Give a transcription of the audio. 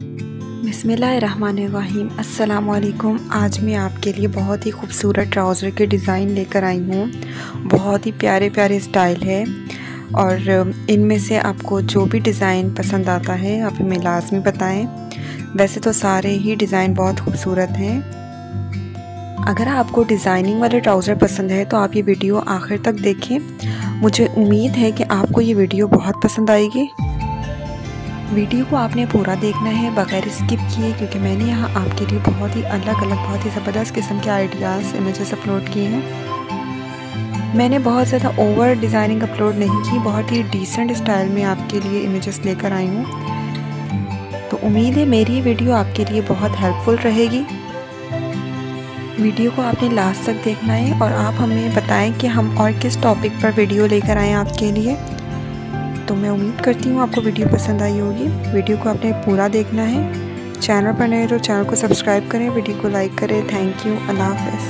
बिस्मिल्लाहिर्रहमानिर्रहीम। अस्सलाम वालेकुम। आज मैं आपके लिए बहुत ही खूबसूरत ट्राउज़र के डिज़ाइन लेकर आई हूँ। बहुत ही प्यारे प्यारे स्टाइल है और इनमें से आपको जो भी डिज़ाइन पसंद आता है आप हमें लाजमी बताएं। वैसे तो सारे ही डिज़ाइन बहुत खूबसूरत हैं। अगर आपको डिज़ाइनिंग वाले ट्राउज़र पसंद है तो आप ये वीडियो आखिर तक देखें। मुझे उम्मीद है कि आपको ये वीडियो बहुत पसंद आएगी। वीडियो को आपने पूरा देखना है बगैर स्किप किए, क्योंकि मैंने यहाँ आपके लिए बहुत ही अलग अलग बहुत ही ज़बरदस्त किस्म के आइडियाज़ इमेजेस अपलोड किए हैं। मैंने बहुत ज़्यादा ओवर डिज़ाइनिंग अपलोड नहीं की, बहुत ही डिसेंट स्टाइल में आपके लिए इमेजेस लेकर आई हूँ। तो उम्मीद है मेरी वीडियो आपके लिए बहुत हेल्पफुल रहेगी। वीडियो को आपने लास्ट तक देखना है और आप हमें बताएं कि हम और किस टॉपिक पर वीडियो लेकर आएँ आपके लिए। तो मैं उम्मीद करती हूँ आपको वीडियो पसंद आई होगी। वीडियो को आपने पूरा देखना है। चैनल पर नए तो चैनल को सब्सक्राइब करें, वीडियो को लाइक करें। Thank you. अल्लाह हाफ़िज़।